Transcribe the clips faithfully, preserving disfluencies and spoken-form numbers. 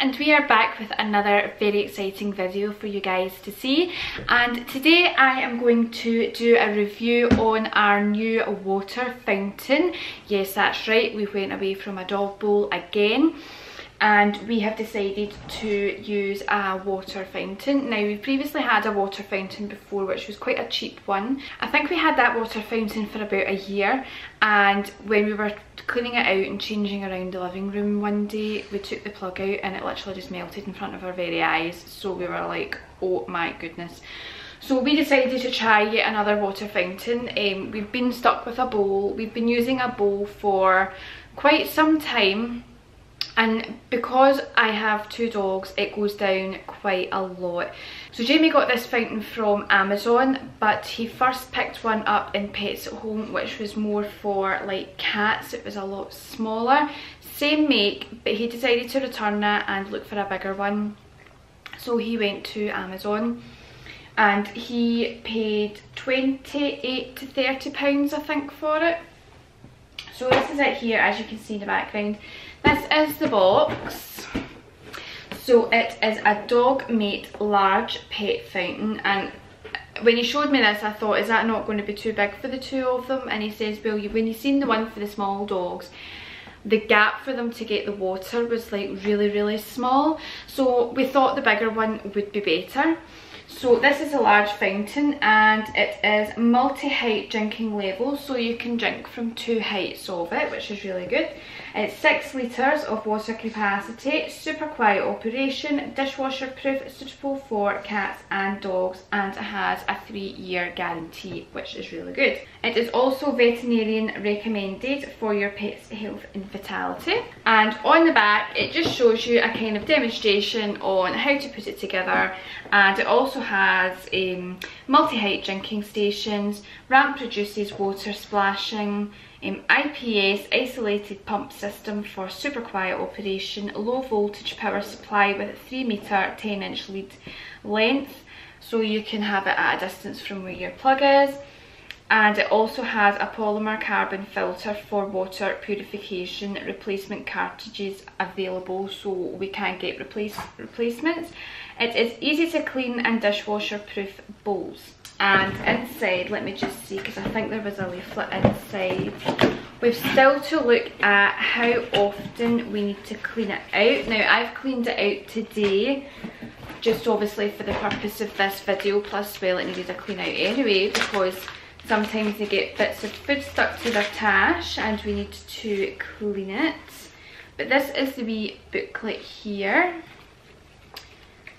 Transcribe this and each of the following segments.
and we are back with another very exciting video for you guys to see. And today I am going to do a review on our new water fountain. Yes, that's right, we went away from a dog bowl again and we have decided to use a water fountain. Now, we previously had a water fountain before, which was quite a cheap one. I think we had that water fountain for about a year, and when we were cleaning it out and changing around the living room one day, we took the plug out and it literally just melted in front of our very eyes. So we were like, oh my goodness. So we decided to try yet another water fountain. Um, we've been stuck with a bowl. We've been using a bowl for quite some time. And because I have two dogs, it goes down quite a lot. So Jamie got this fountain from Amazon, but he first picked one up in Pets at Home, which was more for like cats. It was a lot smaller, same make, but he decided to return that and look for a bigger one. So he went to Amazon and he paid twenty-eight to thirty pounds, I think, for it. So this is it here, as you can see in the background. This is the box. So it is a Dog Mate large pet fountain, and when he showed me this I thought, is that not going to be too big for the two of them? And he says, well, you, when you've seen the one for the small dogs, the gap for them to get the water was like really really small, so we thought the bigger one would be better. So this is a large fountain and it is multi-height drinking level, so you can drink from two heights of it, which is really good. It's six litres of water capacity, super quiet operation, dishwasher proof, suitable for cats and dogs, and it has a three year guarantee, which is really good. It is also veterinarian recommended for your pet's health and vitality. And on the back it just shows you a kind of demonstration on how to put it together, and it also has um, multi-height drinking stations, ramp produces water splashing, um, I P S isolated pump system for super quiet operation, low voltage power supply with three meter ten inch lead length, so you can have it at a distance from where your plug is. And it also has a polymer carbon filter for water purification, replacement cartridges available, so we can get replace replacements. It is easy to clean and dishwasher proof bowls. And inside, let me just see, because I think there was a leaflet inside. We've still to look at how often we need to clean it out. Now, I've cleaned it out today, just obviously for the purpose of this video, plus well, it needed a clean out anyway, because sometimes they get bits of food stuck to their tash and we need to clean it. But this is the wee booklet here.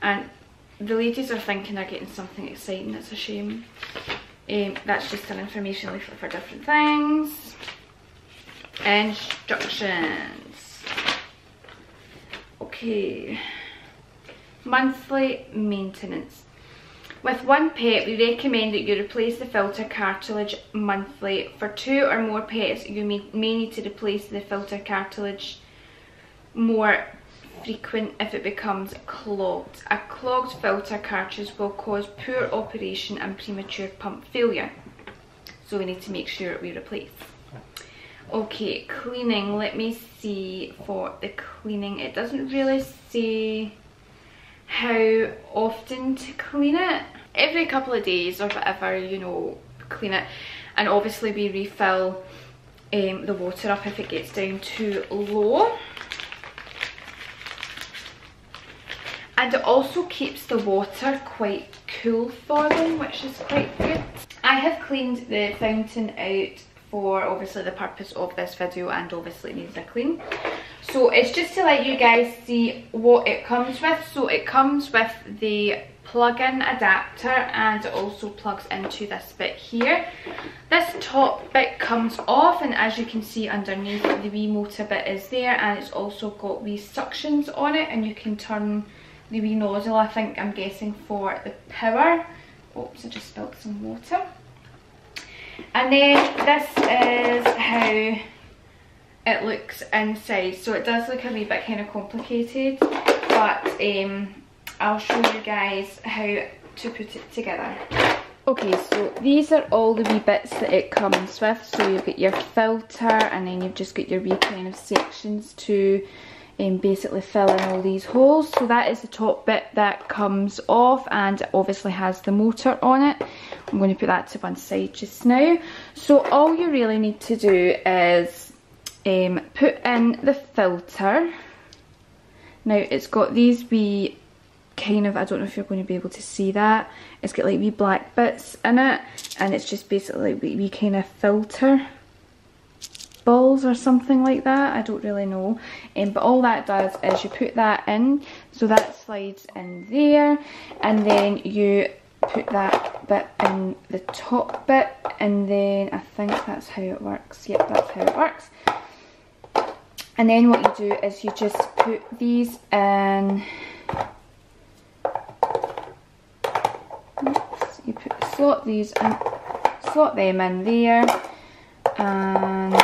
And the ladies are thinking they're getting something exciting, that's a shame. Um, that's just an information leaflet for different things. Instructions. Okay. Monthly maintenance. With one pet, we recommend that you replace the filter cartilage monthly. For two or more pets, you may, may need to replace the filter cartilage more frequent if it becomes clogged. A clogged filter cartridge will cause poor operation and premature pump failure. So we need to make sure we replace. Okay, cleaning. Let me see for the cleaning. It doesn't really say how often to clean it. Every couple of days or whatever, you know, clean it, and obviously we refill um, the water up if it gets down too low. And it also keeps the water quite cool for them, which is quite good. I have cleaned the fountain out for obviously the purpose of this video, and obviously it needs a clean. So it's just to let you guys see what it comes with. So it comes with the plug-in adapter, and it also plugs into this bit here. This top bit comes off, and as you can see underneath, the wee motor bit is there, and it's also got wee suctions on it, and you can turn the wee nozzle, I think, I'm guessing, for the power. Oops, I just spilled some water. And then this is how it looks inside. So it does look a wee bit kind of complicated, but um, I'll show you guys how to put it together. Okay, so these are all the wee bits that it comes with. So you've got your filter, and then you've just got your wee kind of sections to and basically fill in all these holes. So that is the top bit that comes off, and it obviously has the motor on it. I'm going to put that to one side just now. So all you really need to do is um, put in the filter. Now it's got these wee kind of, I don't know if you're going to be able to see that, it's got like wee black bits in it, and it's just basically like wee, wee kind of filter balls or something like that, I don't really know. Um, but all that does is you put that in, so that slides in there, and then you put that bit in the top bit, and then I think that's how it works. Yep, that's how it works. And then what you do is you just put these in. Oops, you put slot these in, slot them in there, and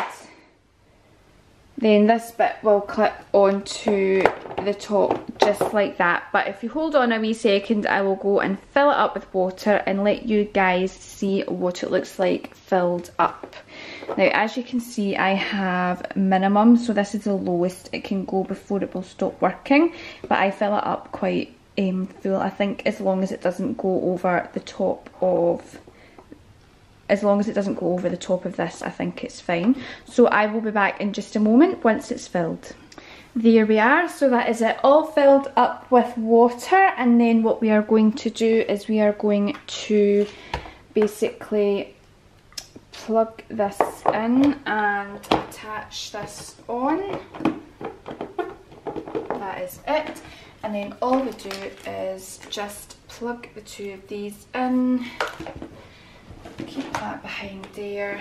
then this bit will clip onto the top just like that. But if you hold on a wee second, I will go and fill it up with water and let you guys see what it looks like filled up. Now, as you can see, I have minimum, so this is the lowest it can go before it will stop working, but I fill it up quite um, full, I think, as long as it doesn't go over the top of As long as it doesn't go over the top of this, I think it's fine. So I will be back in just a moment once it's filled. There we are, so that is it all filled up with water, and then what we are going to do is we are going to basically plug this in and attach this on. That is it. And then all we do is just plug the two of these in. Keep that behind there,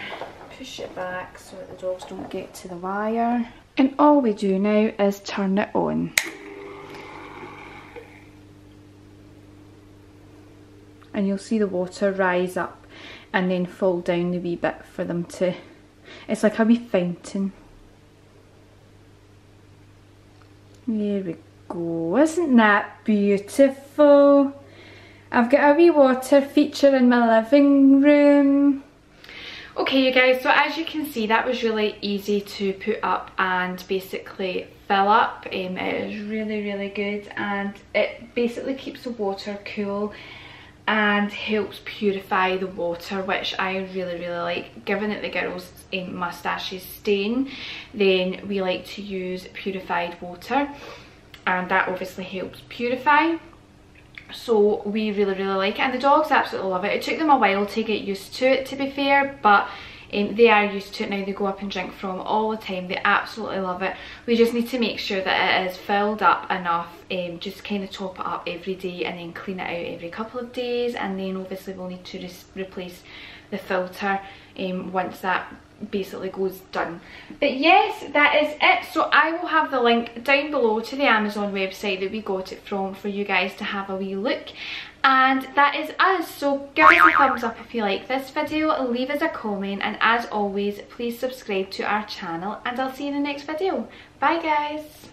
push it back so that the dogs don't get to the wire. And all we do now is turn it on. And you'll see the water rise up and then fall down the wee bit for them to... It's like a wee fountain. There we go. Isn't that beautiful? I've got a wee water feature in my living room. Okay, you guys, so as you can see, that was really easy to put up and basically fill up. Um, it is really, really good, and it basically keeps the water cool and helps purify the water, which I really, really like. Given that the girls' um, moustaches stain, then we like to use purified water, and that obviously helps purify. So we really, really like it, and the dogs absolutely love it. It took them a while to get used to it, to be fair, but um, they are used to it now. They go up and drink from all the time. They absolutely love it. We just need to make sure that it is filled up enough, um, just kind of top it up every day and then clean it out every couple of days, and then obviously we'll need to replace the filter um, once that basically goes done. But yes, that is it. So I will have the link down below to the Amazon website that we got it from for you guys to have a wee look. And that is us. So give us a thumbs up if you like this video, leave us a comment, and as always, please subscribe to our channel, and I'll see you in the next video. Bye guys.